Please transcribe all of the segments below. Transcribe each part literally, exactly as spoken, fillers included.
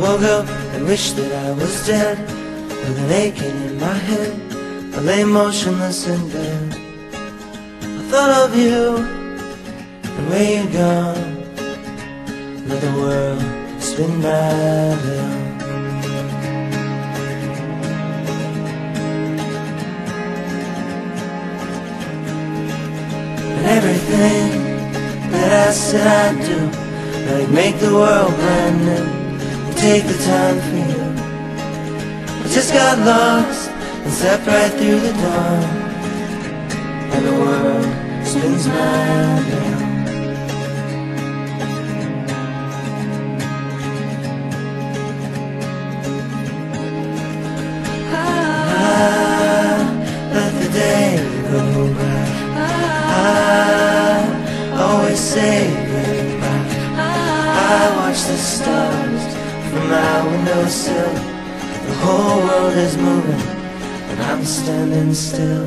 woke up and wished that I was dead, with an aching in my head. I lay motionless in bed. I thought of you and where you'd gone. Let the world spin by around. And everything that I said I'd do, like make the world brand new, take the time for you. I just got lost and stepped right through the dawn, and the world spins my round. Still, the whole world is moving, and I'm standing still.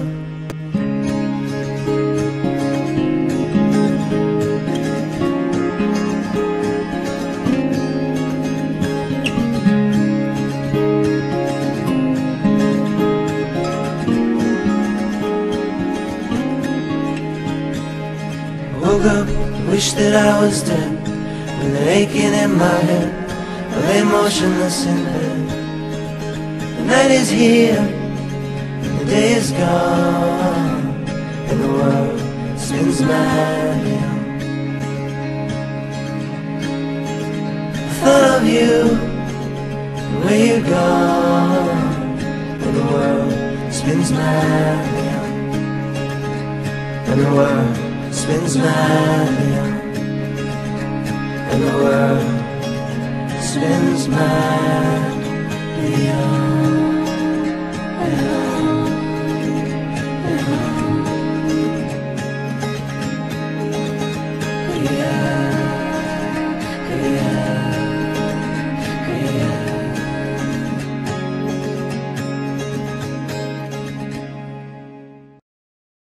I woke up, wished that I was dead, with an aching in my head. I lay motionless in bed. The night is here, and the day is gone, and the world spins round. I thought of you, and where you're gone, and the world spins round, and the world spins round, and the world spins my beyond.